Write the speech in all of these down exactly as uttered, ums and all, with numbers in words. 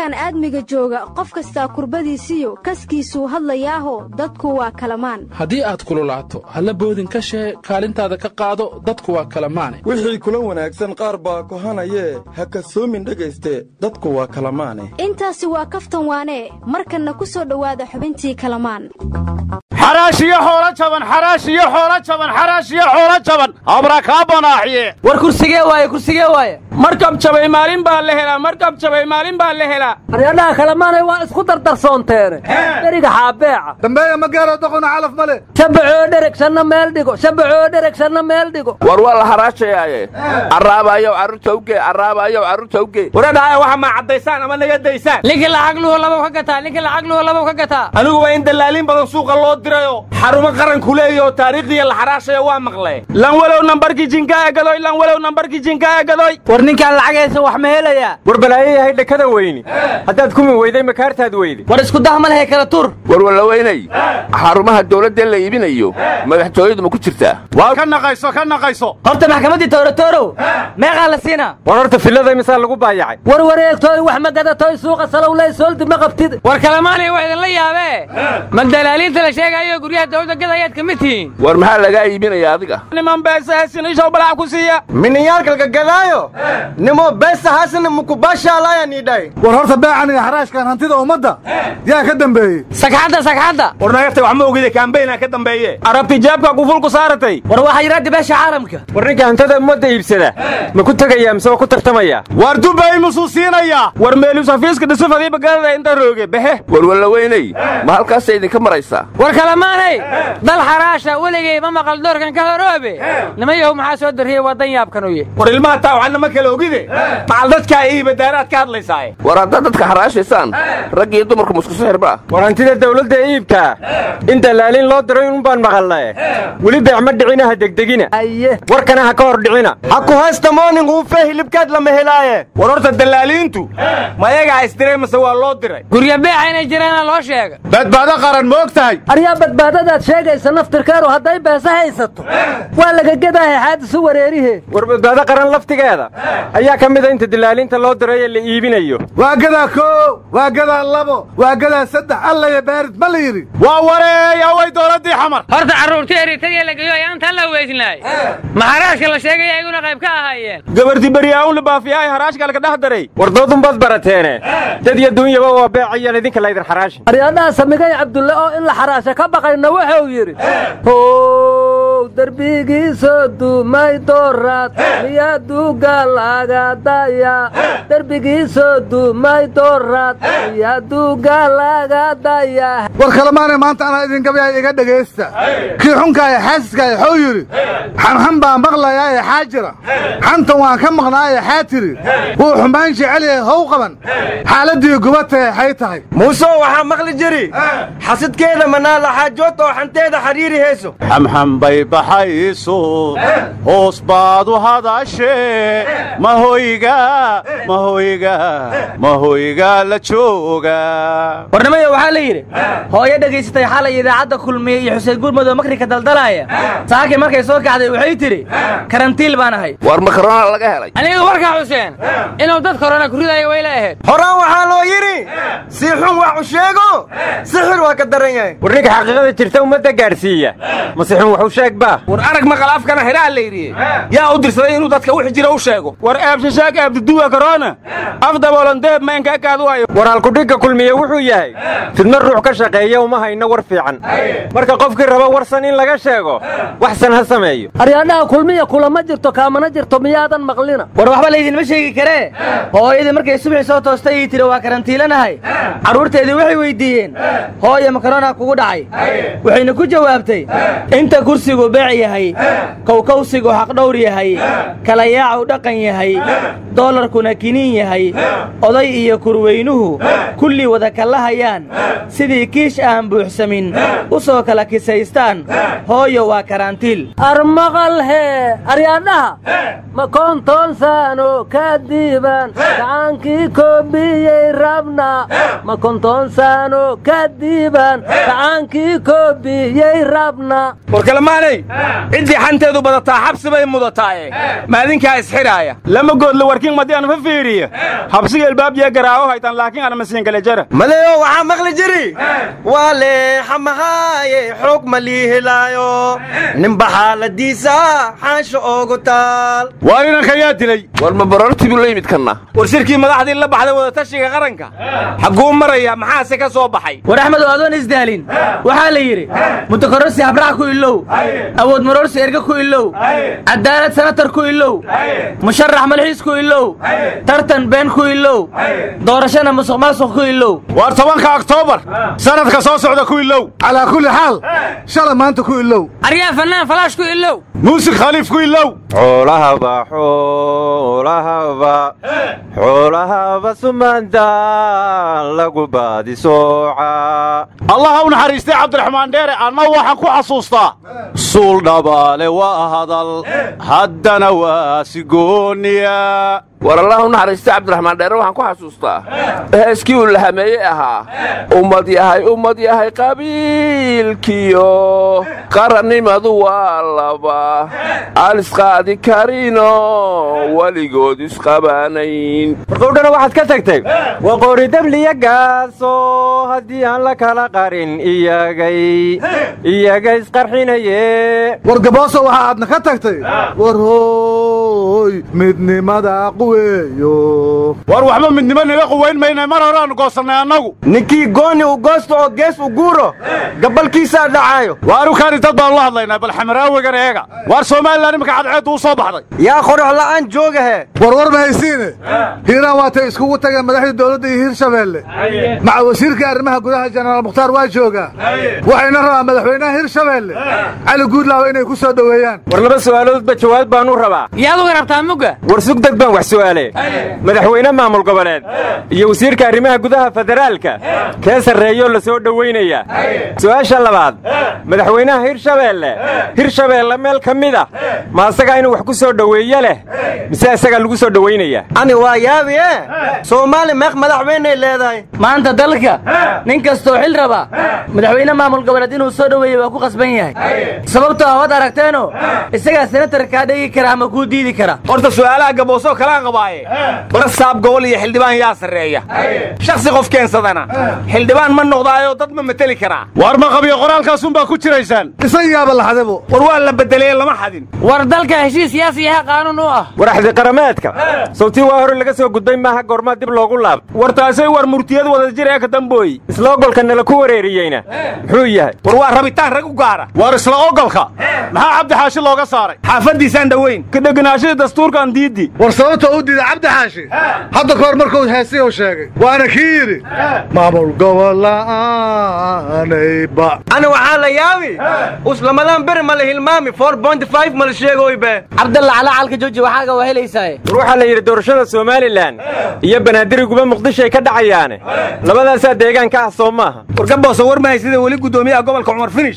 halkan aadmiga jooga qof kasta kurbadiisiyo kaskiisu hadlayaaho dadku waa kalamaan hadii aad kululaato hal boodin ka sheey kaalintaada ka qaado dadku waa kalamaan wixii kula wanaagsan qaar baa ku hanaye ha ka soomin dhageyste dadku waa kalamaan intaasi waa kaftan waane markana ku soo dhawaada xubintii kalamaan حراشية حولا جبن حراشية حولا جبن حراشية حولا جبن أبرك أبناعية وركسية واي كسية واي مركب جبي مالين بالله مركب جبي مالين بالله لا أنا كلامنا واس خطر ترسون تير دريك حابع تنبيه مقارا تكون عالف ملك سبعة دريك سنة مال ديكو سبعة دريك سنة مال ديكو وروا الحراشية أيه الرابع يو عروتوكي الرابع يو عروتوكي ورنا واحد مع عديسان أما نجد ديسان ليك العقل ولا بوكتها ليك العقل ولا بوكتها أنا هو عند اللالين بنسوق الله xaruma qaran kuleeyo taariikhda la xaraashaya waa maqlay lan walaw nambarki jinkaaga galay lan walaw nambarki jinkaaga galay war ninka lacagaysa wax ma helaya war balaayo yahay dhakada weyni hadaad kuma weyday makaartaad weydi war isku dahmalay kala tur war wala weynay xarumaha dawladda la iibinayo madaxtooyadu ma ku jirtaa waa ka naqayso ka naqayso horta maxkamadii tooratoro meeqa la siina war horta filada misaal lagu baayacay war wareegtooy wax ma gada tooy suuqa salawlay sooldi ma qabtid war kalamaanay wax la yaabe man dalaaliyada la sheegay يا قرية دولة كذا يا كمتي والمحل جاي بينا يا ذكا نمام بس هسين إيش هو بلعب كوسية من يارك الجدايو نمو بس هسين مكوباش على يا نيداي ورهرت باعني حراش كان هنتيده ومدة يا كدم بي سكحدة سكحدة ورنا يفتح عمو كده كان بينا كدم بي عربتي جابك وقفلك صارتي وروا حيرات باش عارمك ورنيك هنتيده مدة يبسله ما كنت جاي مسوا كنت تمية وردو باي مصوصين يا ورميلو سفيس كده صفة دي بكرة أنت روجي به والولا ويني ما هالكاسة دي كم رئيسة ماني ضل حراشة ولقي ماما قال دور كان كهربي لما يوم حاسود هي وضياب كانويه ورلما تاو عنا مكلو كذي معلدتك اي بدارات كادلي ساي ورادتك حراشة سان رجي دمرك مسكسو هربا ورانتي الدولة دايبكا انت لالين لو درين بان مغلاي ولد عمد دعينا هدقدقينا ايه وركنا هكور دعينا هكو هاستمونين وفيه لبكاد لما هلاي ورورت الدلالين تو ما يقع استري مسوى لو دري قرية بيعين جيرانا لو شيغ بد بعدا قرن موقتاي badbaadadaad sheegaysa naftirkaaro haday beesa haysato waa laga gadahay haadis wareerihi war badbaadada qaran laftigeeda ayaa kamid ah inta dilaalinta loo diray la iibinayo waa gadaa ko waa gadaa labo waa gadaa saddex alla ya baarid maliiri waa wareeyo way dawladii xamar horta caruurtii eritay laga iyo ayaan tan la weysnaay ma haraashka la sheegay iguna qayb ka ahaayeen gabadhii bariyaawun la baafiyay haraashka la dhax daray war doodun bad barateen dad iyo dunyaba waa beecayeen idinka la idin haraashin ariyadaha samigay abdulla oo in la haraasha ka قاينه وحو يري هو دربيغي سدو ماي دورات يا دوغالاغا دايا دربيغي سدو ماي دورات يا دوغالاغا دايا ورخلمانه مانتا انا idin gabayay iga dhageysta ki xunkay xaskay xoo yiri xanxan baan maqlayaay xaajira xanta waan ka maqnaay xaatiri oo xumaan jecalay haw qaban xaaladii gubata ay tahay muuso waxa maqli jiri xasidkeeda manaa حاجوتو حنتيدا حريري هيسو حمحم بيبا حيسو هوس بعضو هذا الشيء ما هو يقا ما هو يقا ما هو يقا لتشوقا برنامج وحالي يري هو يدقي ستي حالي إذا عدى كل مي حسين قول مدو مكري كدلدلايا ساكي مركي سوكي عدي وحي تري كرنتيل بانا هاي وارما كورونا لقاها لي أنا وركا حسين إنو ضد كورونا كريدا يويلا إهد هورا وحالو يري سيحون وحشيقو سحر وكدرين ورنيك حقيقة ترتاو مدة جارسية مسيحون وحوشاك با ورأرك مقال أفكنا هرال ليري يا أدرس لينو داتك وحجي روشاكو ورأب شاك أبد الدوا كورونا أفضل بولنداب ما ينكاك أدوايو ورالكوديكا كل مية وحو ياهي تدنر روح كشاقية وما هاي نور فيعا مركا قفك الربا ورسانين لغا شاكو وحسن هسمايو أريانا كل مية كل ما جرتو كاما نجرتو ميادا مغلنا وروحبا ليدين مشيكي كري هو إذا مركا السبع صوتو استيتي لوا كرنتيلنا هاي عرورتي دي وحي ويديين هو يا مكرونا كوكو دعي وحين كو جوابتي انت كرسيغو باعي هاي كوكوسيغو حق دوري هاي كلاياعو دقن هاي دولار كنا كيني هاي اضاي كروينه كل وذاك اللهيان سيدي كيش اهم بوحسمين وصو كلاكيسيستان هويا وكارانتيل ارمغل هي اريانها ما كنت انسانو كديبا عنكي كوبي ربنا ما كنت انسان كذبا عنك كوبي يا ربنا وركلماني عندي حنتيدو بدتا حبس باي مدتاي مالينكا اسحرايا لما قول لو وركين مدي انا ففيريه حبسي الباب يا غراو هيتان لكن انا مسين كلا جره ماليو وحا مقلي جري والي حمهاي حكم لي هلايو نمبخا لديسا حاش اوغو تال وارينا خياتلي ورما بررتي بليمد كنا ورشركي مداخدي لا بخدا ودتشيغا قرنكا حقو مريا maxaa se ka soo baxay war ahmed adoon isdaalin waxa la yiri mutakarrasi habrax ku ilow awood marorsi erga ku ilow cadaalad sanatar ku ilow musharrax malxiis ku ilow tartan been ku ilow doorashada musuqmaasuq ku ilow war tobanka October sanadka soo socda ku ilow ala kulli hal shala maanta ku ilow ariya fanaan falash ku ilow muusik khaliif ku ilow xoolaha ba xoolaha ba xoolaha ba sumanda lagu ba الله هون حريستي عبد الرحمن ديري أنا واحد كو عصوصتا صول دبالي وهضل هدنا واسقونيا والله نحرستي عبد الرحمن ديري واحد كو عصوصتا اسكيو الهميئها أمدي هاي أمدي هاي قبيل كيو قرني مدو والبا ألسقادي كارينو وليقود اسقبانين قولنا واحد كتكتك وقوري دبلي يقاس هدي أن لك لقارن إياجي إياجي إسقرحين إيه ورجباسو وحدنا كتكتي ورهوي مدني ماذا قويو وروح ما مدني ما نلاقو وين ما ينمر ران قصنا نجو نكى جوني وقصت وقص وجورو قبل كيسة دعايو وارو كان تطبع الله ضينا بالحمراء وجريجا وارسو ما اللي مكعد عد وصبح ضي يا خروح لا أنت جوجه ورور ما يسينه هنا واتيس كوتا جنب ده الدولة دي هيرشبيل مع وزير كارمها قدها جنرال مختار واجوجا وحنا رأى مدحونا هيرشبيل على جود لو إنه يكسر دويان ورنا بس سؤالات بتشوال بانو ربع يا لو جربت عموجا ورسوق دكبا وحسؤالي مدحونا ما ملقى بلد يوزير كارمها قدها فدرالك كسر ريال لسود دوينية سؤال شلا بعد مدحونا هيرشبيل هيرشبيل لما الكميدا ما استجاينه وحكسر دوينية له مسأ استجال وكسر دوينية أنا وياه بيه سومالي مخ مدحونا اللي داي ما أنت دلك ننكستو حل ربا مدحوينا ما ملقى بلدين وصدوي وكو قصبيني سببتو هواد عرقتانو السجا سنتر كادي كرا مكو ديدي كرا قلت سؤالا قبوصو كلان قباي برس صاب قولي حل دبان ياسر ريا شخصي قف كين صدنا حل دبان من نغضايو تضمن متلي كرا وارما قبيو قرال كاسون باكو تشريسان اسيا بالله حدبو وروال لبدليل لما حدين وردالك هشي سياسي ها قانون واه وراحدي قراماتك صوتي واهر اللي قسو قدام ما ها قرمات دب لوغو لاب ورتاسي ورمورتياد wadajir ee ka damboy isla ogolkana la ku wareeriyayna wuxuu yahay war waa rabitaan rag u gaara war isla ogolka maxaa Cabdi Xaashi looga saaray xaafadiisan daweyn ka dhaganaashada dastuurkan diidi war sababta uu diiday Cabdi Xaashi hadda koor markuu heesay oo sheegay waana kiiri maamul gobolkaanay ba ana waxa la yaabi uslamadan bir ma la hilmaami four point five ma la sheegay ba Cabdalla ala halka jooji waxa ga wahelaysaa ruuxa la yiri doorashada Soomaaliland iyo banaadir guba Muqdisho ay ka dhacayaan لماذا سأدعي أنك أصومها؟ وركبوا صور ما يصير ولي قدومي أقوى الكعمر فينش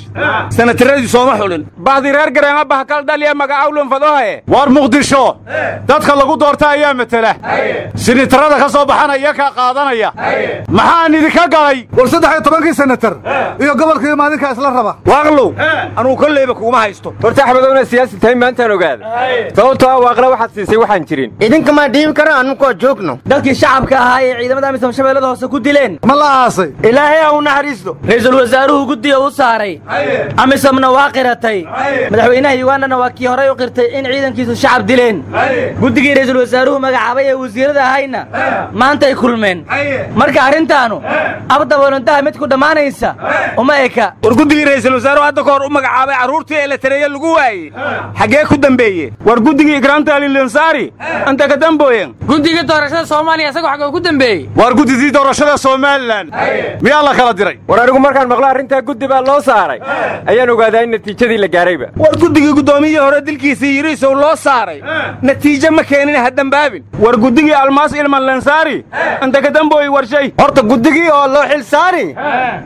سنة ترى يصومه حلل بعض الرجال يا ما هكذا دليل ما قاولون فضاها وار مقدشوا تدخل لقود أرتا أيام مثله سنة ترى ده كصباحنا يك قاضنا يا محاني ذيك قاي ورصد حي طبعاً سنة ترى يا قبل كذي ما ذيك أصل ربع واغلو أنا كل اللي بكو ما هيستو ورتاح بدون السياسة تين ما أنت نقاد توتوا واغلو واحد سيسي واحد شرين إذن كمان ديم كرا أنا كو جوكنو دك الشعب كهاي عيدا ما دام يسمى شباب له كودلين ملا عصي إلهي أو نحرسه رئيس الوزراء هو قدي أو صاري أمس من واقرتي مدحونا يوانا نواكي هراي وقرتي إن عيدا كيس الشعب دلين قدي رئيس الوزراء مع عباية وزير ده هينا ما أنت يكل من مرك عرنتانو أبدا ورنتها متكو دمان إنسا وما إيكا ورقدي رئيس الوزراء هذا كور أمك عباية عرورتي إلى تري الجواي حاجة كودن بيجي ورقدي إكرانته للإنصاري أنت كدم بوين قدي كتورشة سوماني أسكو حاجة كودن بيجي ورقدي زيد ورشة سومالان ميلا خالدري ورانو مكان مغلار انت قد بالله صاري ايانو قاعدين نتيجه دي لغاريبه ورقدي قدوميه هره دلكيسي يريسو لو صاري نتيجه ما كانين حد دنبابين ورقدقي الماس إلما اللنساري أنت كدنبوي ورشي هرت قدقي والله حل ساري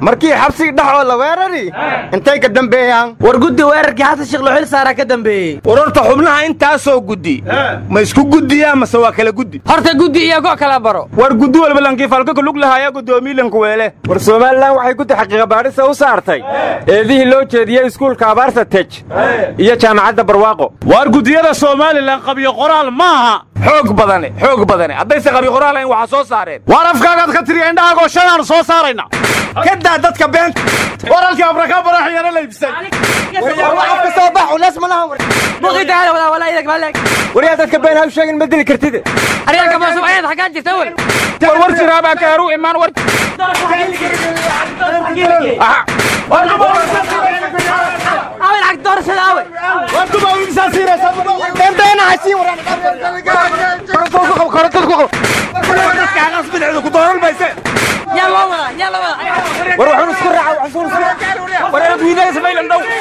مركي حبسي دحو الله ويرري انتي كدنبيان ورقدي ويركي حتى شغل حل سارة كدنبي وررت حملها انت سو قدي ما يسكو قدي يا ما سوا كلا قدي هرت قدي يا قو كلا برو ورقدو البلنكي فالكوك لوك لها يا قدو ميلن كويله ورسوما الله وحي قدي حقيقة بارسة وصارتي هذه لو جديا سكول كابارسة تج يا جامعة برواقو ورقدي هذا سومالي لانقبي قرال ماها حوق بدني حوق بدني هذا سقبي قرال وحا سو سارين وارفكاك كتري عندها قو شنان سو سارينا كدا دتك بين ورالك ابركا براح يانا ليبسي وحب صباح وناس ما لها بغي تعال ولا ولا ايدك مالك وريا دتك بين هالشيء المدني كرتيده اريا كما سو ايد حقان جي تول ورورتي رابع كارو ايمان ورتي أول عقدور سلاوي. وأنتم باوين ساسير سبوا. أنت أنا عسير ورانا. كرتوس كوكو كرتوس كوكو. كأناس بدعوا كدور البيسة. يلا والله يلا والله. وروحوا نسكر عو عصور سلا. ورانا دوينا سبايل ندو.